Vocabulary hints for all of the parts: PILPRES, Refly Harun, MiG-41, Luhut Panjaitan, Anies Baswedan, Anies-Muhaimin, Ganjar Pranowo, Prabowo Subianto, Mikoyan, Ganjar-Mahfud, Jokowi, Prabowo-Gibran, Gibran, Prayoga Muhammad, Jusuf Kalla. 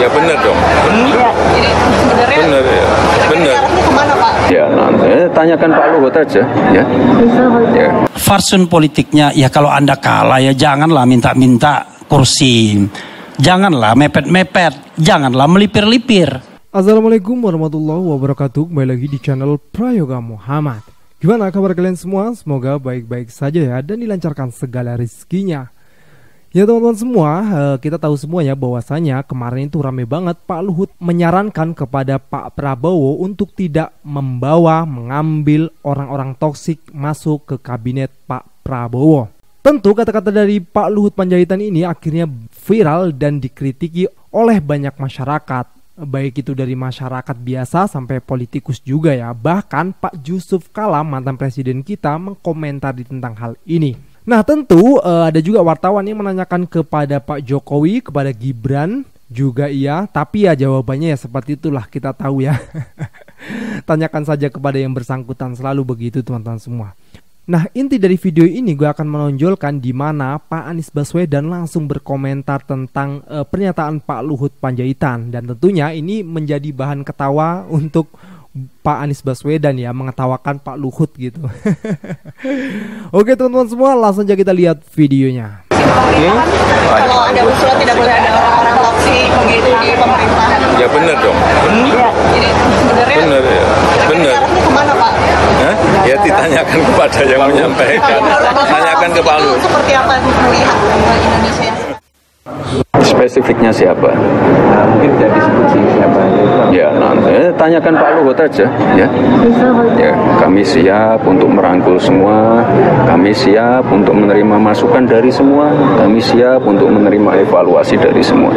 Ya benar dong. Benar ya. Benar. Ya, tanyakan Pak Luhut aja ya. Ya. Farsun politiknya ya, kalau Anda kalah ya janganlah minta-minta kursi. Janganlah mepet-mepet, janganlah melipir-lipir. Assalamualaikum warahmatullahi wabarakatuh. Kembali lagi di channel Prayoga Muhammad. Gimana kabar kalian semua? Semoga baik-baik saja ya, dan dilancarkan segala rezekinya. Ya teman-teman semua, kita tahu semuanya bahwasanya kemarin itu rame banget Pak Luhut menyarankan kepada Pak Prabowo untuk tidak membawa, mengambil orang-orang toksik masuk ke kabinet Pak Prabowo. Tentu kata-kata dari Pak Luhut Panjaitan ini akhirnya viral dan dikritiki oleh banyak masyarakat. Baik itu dari masyarakat biasa sampai politikus juga ya. Bahkan Pak Jusuf Kalla, mantan presiden kita, mengkomentari tentang hal ini. Nah tentu ada juga wartawan yang menanyakan kepada Pak Jokowi, kepada Gibran juga iya. Tapi ya jawabannya ya seperti itulah, kita tahu ya. Tanyakan saja kepada yang bersangkutan, selalu begitu teman-teman semua. Nah inti dari video ini gue akan menonjolkan di mana Pak Anies Baswedan langsung berkomentar tentang pernyataan Pak Luhut Panjaitan. Dan tentunya ini menjadi bahan ketawa untuk Pak Anies Baswedan ya, mengetawakan Pak Luhut gitu. Oke teman-teman semua, langsung aja kita lihat videonya. Kalau ada usulan tidak boleh ada orang-orang toksik begitu di pemerintahan. Ya benar dong. Jadi sebenarnya benar ya. Benar. Kemana Pak? Hah? Ya ditanyakan kepada yang menyampaikan. Tanyakan ke Pak Luhut. Seperti apa melihat Indonesia? Spesifiknya siapa? Nah, mungkin tidak disebut siapa. Ya, nanti tanyakan Pak Luhut aja ya. Ya, kami siap untuk merangkul semua, kami siap untuk menerima masukan dari semua, kami siap untuk menerima evaluasi dari semua.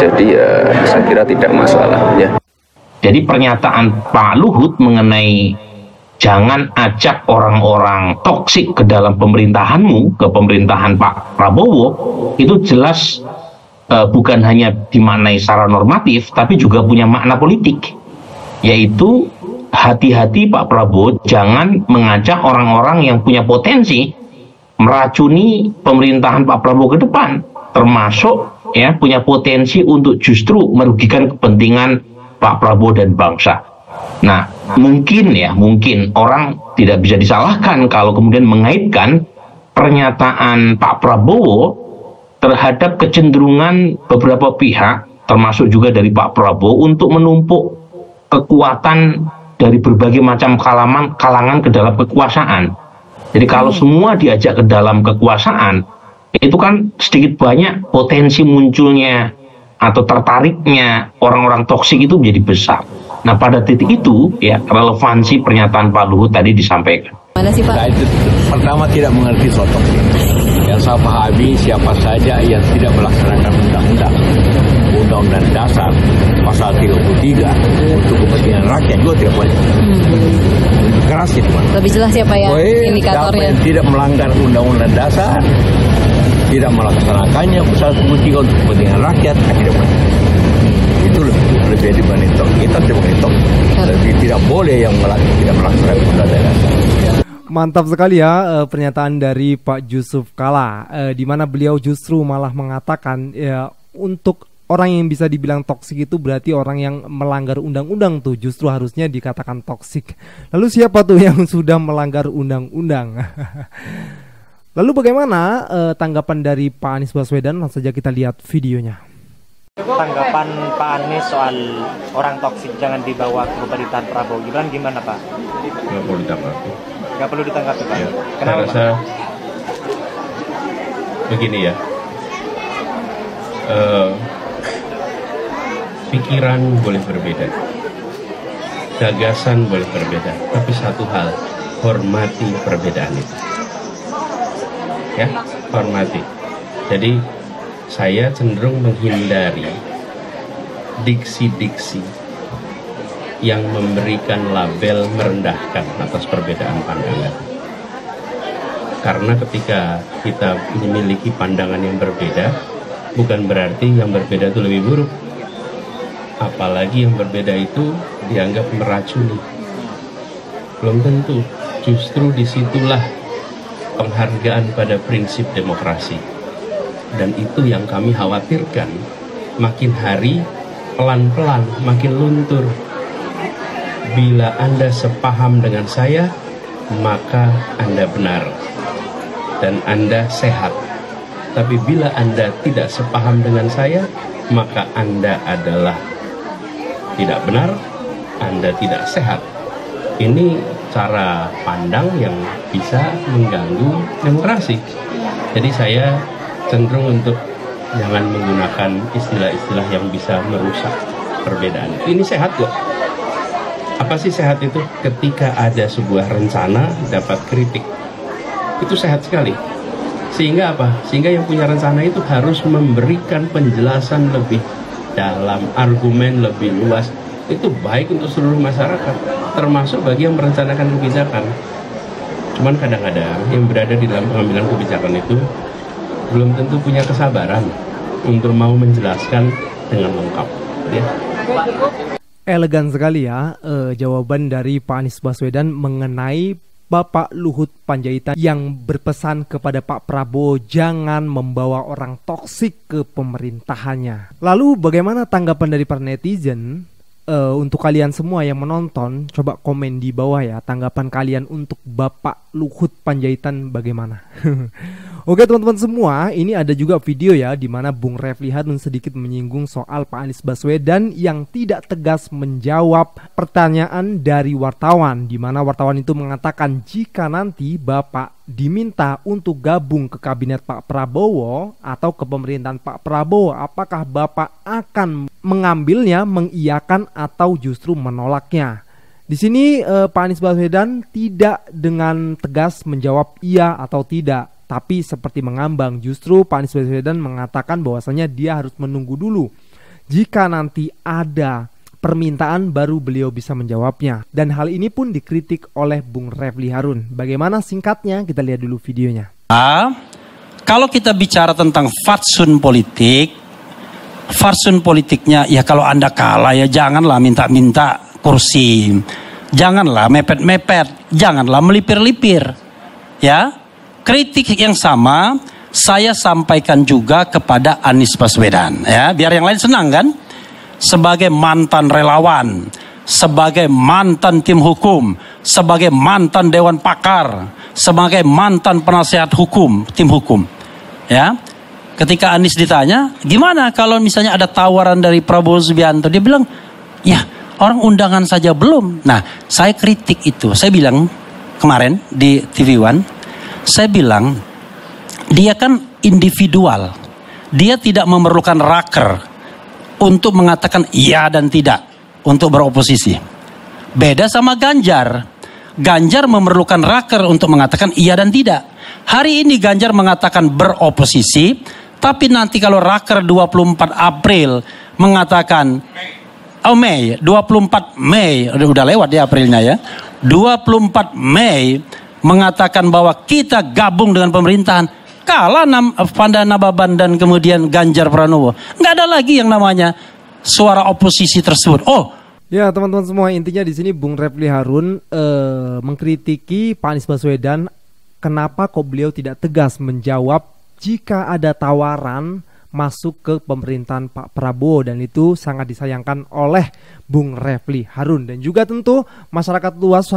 Jadi ya, saya kira tidak masalah ya. Jadi pernyataan Pak Luhut mengenai jangan ajak orang-orang toksik ke dalam pemerintahanmu, ke pemerintahan Pak Prabowo, itu jelas bukan hanya dimaknai secara normatif, tapi juga punya makna politik. Yaitu hati-hati Pak Prabowo, jangan mengajak orang-orang yang punya potensi meracuni pemerintahan Pak Prabowo ke depan. Termasuk ya punya potensi untuk justru merugikan kepentingan Pak Prabowo dan bangsa. Nah, mungkin orang tidak bisa disalahkan kalau kemudian mengaitkan pernyataan Pak Prabowo terhadap kecenderungan beberapa pihak, termasuk juga dari Pak Prabowo, untuk menumpuk kekuatan dari berbagai macam kalangan ke dalam kekuasaan. Jadi kalau semua diajak ke dalam kekuasaan, itu kan sedikit banyak potensi munculnya atau tertariknya orang-orang toksik itu menjadi besar. Nah pada titik itu ya relevansi pernyataan Pak Luhut tadi disampaikan. Mana sih Pak? Nah, itu, pertama tidak mengerti soal toksik. Yang saya pahami siapa saja yang tidak melaksanakan undang-undang dasar pasal 33 untuk kepentingan rakyat juga tidak boleh. Keras itu Pak. Lebih jelas siapa yang indikatornya? Yang tidak melanggar undang-undang dasar, tidak melaksanakannya pasal 33 untuk kepentingan rakyat tidak boleh. Itu lebih dibanding kita tidak boleh yang tidak melaksanakan undang-undang dasar. Mantap sekali ya pernyataan dari Pak Jusuf Kalla, di mana beliau justru malah mengatakan ya, untuk orang yang bisa dibilang toksik itu berarti orang yang melanggar undang-undang tuh justru harusnya dikatakan toksik. Lalu siapa tuh yang sudah melanggar undang-undang? Lalu bagaimana tanggapan dari Pak Anies Baswedan? Langsung saja kita lihat videonya. Tanggapan Pak Anies soal orang toksik jangan dibawa ke pemerintahan Prabowo Gibran gimana Pak? Nggak perlu ditanggapi. Nggak perlu ditanggapi Pak? Ya, kenapa Pak? Saya begini ya, pikiran boleh berbeda, gagasan boleh berbeda, tapi satu hal, hormati perbedaan itu. Ya, hormati. Jadi saya cenderung menghindari diksi-diksi yang memberikan label merendahkan atas perbedaan pandangan. Karena ketika kita memiliki pandangan yang berbeda, bukan berarti yang berbeda itu lebih buruk. Apalagi yang berbeda itu dianggap meracuni. Belum tentu, justru disitulah penghargaan pada prinsip demokrasi. Dan itu yang kami khawatirkan, makin hari pelan-pelan makin luntur. Bila Anda sepaham dengan saya, maka Anda benar dan Anda sehat. Tapi bila Anda tidak sepaham dengan saya, maka Anda adalah tidak benar, Anda tidak sehat. Ini cara pandang yang bisa mengganggu demokrasi. Jadi saya cenderung untuk jangan menggunakan istilah-istilah yang bisa merusak perbedaan. Ini sehat kok. Apa sih sehat itu? Ketika ada sebuah rencana dapat kritik, itu sehat sekali. Sehingga apa? Sehingga yang punya rencana itu harus memberikan penjelasan lebih dalam, argumen lebih luas. Itu baik untuk seluruh masyarakat, termasuk bagi yang merencanakan kebijakan. Cuman kadang-kadang yang berada di dalam pengambilan kebijakan itu belum tentu punya kesabaran untuk mau menjelaskan dengan lengkap, ya. Elegan sekali ya jawaban dari Pak Anies Baswedan mengenai Bapak Luhut Panjaitan yang berpesan kepada Pak Prabowo jangan membawa orang toksik ke pemerintahannya. Lalu bagaimana tanggapan dari para netizen? Untuk kalian semua yang menonton, coba komen di bawah ya tanggapan kalian untuk Bapak Luhut Panjaitan bagaimana? Oke teman-teman semua, ini ada juga video ya di mana Bung Refly Harun sedikit menyinggung soal Pak Anies Baswedan yang tidak tegas menjawab pertanyaan dari wartawan, di mana wartawan itu mengatakan jika nanti Bapak diminta untuk gabung ke kabinet Pak Prabowo atau ke pemerintahan Pak Prabowo, apakah Bapak akan mengambilnya, mengiyakan atau justru menolaknya? Di sini Pak Anies Baswedan tidak dengan tegas menjawab iya atau tidak, tapi seperti mengambang. Justru Pak Anies Baswedan mengatakan bahwasannya dia harus menunggu dulu. Jika nanti ada permintaan baru beliau bisa menjawabnya. Dan hal ini pun dikritik oleh Bung Refly Harun. Bagaimana singkatnya? Kita lihat dulu videonya. Kalau kita bicara tentang fatsun politiknya ya kalau Anda kalah ya janganlah minta-minta kursi. Janganlah mepet-mepet, janganlah melipir-lipir. Ya. Kritik yang sama saya sampaikan juga kepada Anies Baswedan, ya, biar yang lain senang kan? Sebagai mantan relawan, sebagai mantan tim hukum, sebagai mantan dewan pakar, sebagai mantan penasehat hukum, tim hukum, ya. Ketika Anies ditanya, gimana kalau misalnya ada tawaran dari Prabowo Subianto, dia bilang, ya orang undangan saja belum. Nah, saya kritik itu, saya bilang kemarin di TV One. Saya bilang, dia kan individual. Dia tidak memerlukan raker untuk mengatakan iya dan tidak untuk beroposisi. Beda sama Ganjar. Ganjar memerlukan raker untuk mengatakan iya dan tidak. Hari ini Ganjar mengatakan beroposisi, tapi nanti kalau raker 24 April mengatakan, oh Mei, 24 Mei, udah lewat ya Aprilnya ya, 24 Mei, mengatakan bahwa kita gabung dengan pemerintahan, kalah Pandana Baban dan kemudian Ganjar Pranowo, nggak ada lagi yang namanya suara oposisi tersebut. Oh ya teman-teman semua, intinya di sini Bung Refly Harun mengkritiki Pak Anies Baswedan, kenapa kok beliau tidak tegas menjawab jika ada tawaran masuk ke pemerintahan Pak Prabowo, dan itu sangat disayangkan oleh Bung Refly Harun. Dan juga tentu masyarakat luas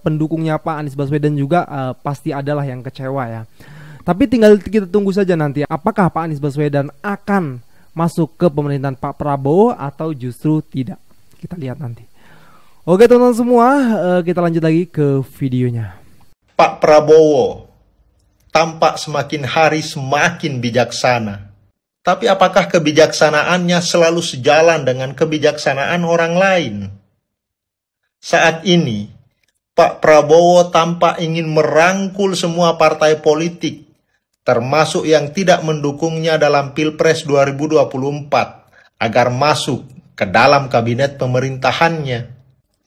pendukungnya Pak Anies Baswedan juga pasti adalah yang kecewa ya. Tapi tinggal kita tunggu saja nanti apakah Pak Anies Baswedan akan masuk ke pemerintahan Pak Prabowo atau justru tidak. Kita lihat nanti. Oke teman-teman semua, kita lanjut lagi ke videonya. Pak Prabowo tampak semakin hari semakin bijaksana. Tapi apakah kebijaksanaannya selalu sejalan dengan kebijaksanaan orang lain? Saat ini, Pak Prabowo tampak ingin merangkul semua partai politik, termasuk yang tidak mendukungnya dalam Pilpres 2024, agar masuk ke dalam kabinet pemerintahannya.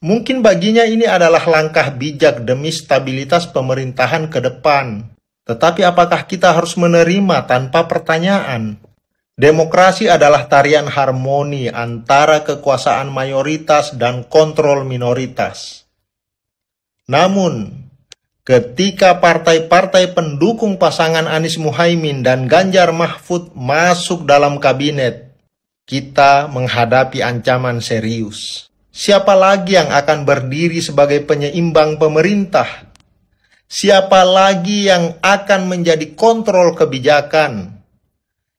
Mungkin baginya ini adalah langkah bijak demi stabilitas pemerintahan ke depan. Tetapi apakah kita harus menerima tanpa pertanyaan? Demokrasi adalah tarian harmoni antara kekuasaan mayoritas dan kontrol minoritas. Namun, ketika partai-partai pendukung pasangan Anies-Muhaimin dan Ganjar-Mahfud masuk dalam kabinet, Kita menghadapi ancaman serius. Siapa lagi yang akan berdiri sebagai penyeimbang pemerintah? Siapa lagi yang akan menjadi kontrol kebijakan?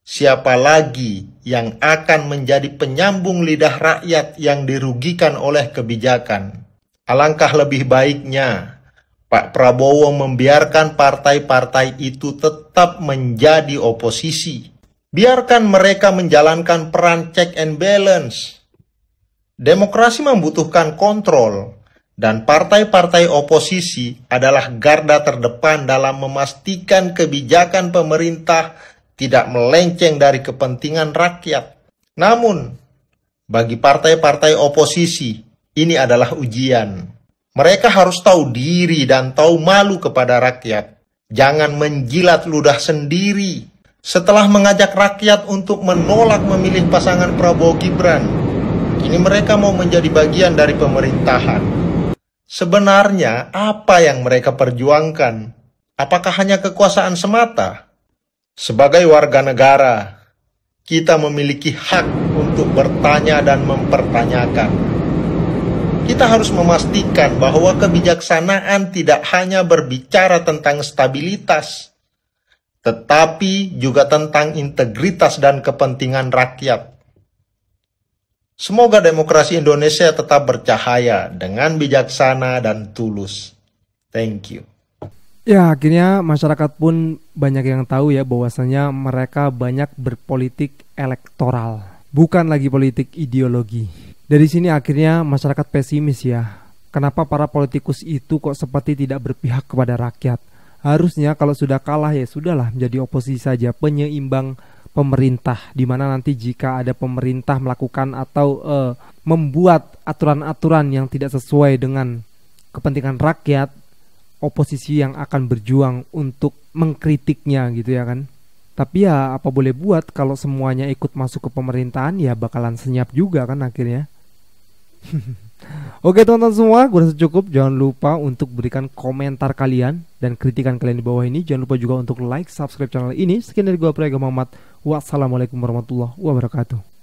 Siapa lagi yang akan menjadi penyambung lidah rakyat yang dirugikan oleh kebijakan? Alangkah lebih baiknya Pak Prabowo membiarkan partai-partai itu tetap menjadi oposisi. Biarkan mereka menjalankan peran check and balance. Demokrasi membutuhkan kontrol, dan partai-partai oposisi adalah garda terdepan dalam memastikan kebijakan pemerintah tidak melenceng dari kepentingan rakyat. Namun, bagi partai-partai oposisi, ini adalah ujian. Mereka harus tahu diri dan tahu malu kepada rakyat. Jangan menjilat ludah sendiri. Setelah mengajak rakyat untuk menolak memilih pasangan Prabowo-Gibran, kini mereka mau menjadi bagian dari pemerintahan. Sebenarnya, apa yang mereka perjuangkan? Apakah hanya kekuasaan semata? Sebagai warga negara, kita memiliki hak untuk bertanya dan mempertanyakan. Kita harus memastikan bahwa kebijaksanaan tidak hanya berbicara tentang stabilitas, tetapi juga tentang integritas dan kepentingan rakyat. Semoga demokrasi Indonesia tetap bercahaya dengan bijaksana dan tulus. Thank you. Ya, akhirnya masyarakat pun banyak yang tahu ya bahwasanya mereka banyak berpolitik elektoral, bukan lagi politik ideologi. Dari sini akhirnya masyarakat pesimis ya. Kenapa para politikus itu kok seperti tidak berpihak kepada rakyat? Harusnya kalau sudah kalah ya sudahlah menjadi oposisi saja, penyeimbang pemerintah, dimana nanti jika ada pemerintah melakukan atau membuat aturan-aturan yang tidak sesuai dengan kepentingan rakyat, oposisi yang akan berjuang untuk mengkritiknya gitu ya kan. Tapi ya apa boleh buat, kalau semuanya ikut masuk ke pemerintahan ya bakalan senyap juga kan akhirnya. Oke teman-teman semua, gue rasa cukup. Jangan lupa untuk berikan komentar kalian dan kritikan kalian di bawah ini. Jangan lupa juga untuk like, subscribe channel ini. Sekian dari gue, Prayoga Muhammad. Wassalamualaikum warahmatullahi wabarakatuh.